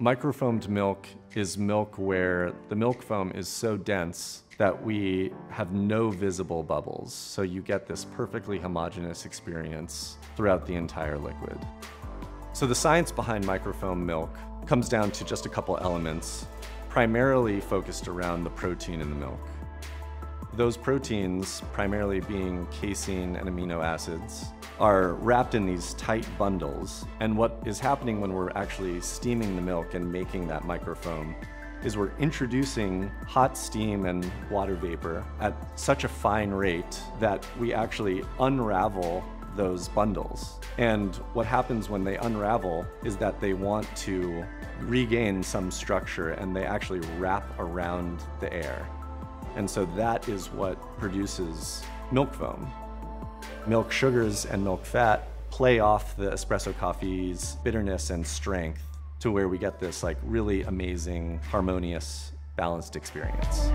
Microfoamed milk is milk where the milk foam is so dense that we have no visible bubbles. So you get this perfectly homogeneous experience throughout the entire liquid. So the science behind microfoam milk comes down to just a couple elements, primarily focused around the protein in the milk. Those proteins, primarily being casein and amino acids, are wrapped in these tight bundles. And what is happening when we're actually steaming the milk and making that microfoam is we're introducing hot steam and water vapor at such a fine rate that we actually unravel those bundles. And what happens when they unravel is that they want to regain some structure and they actually wrap around the air. And so that is what produces milk foam. Milk sugars and milk fat play off the espresso coffee's bitterness and strength to where we get this like really amazing, harmonious, balanced experience.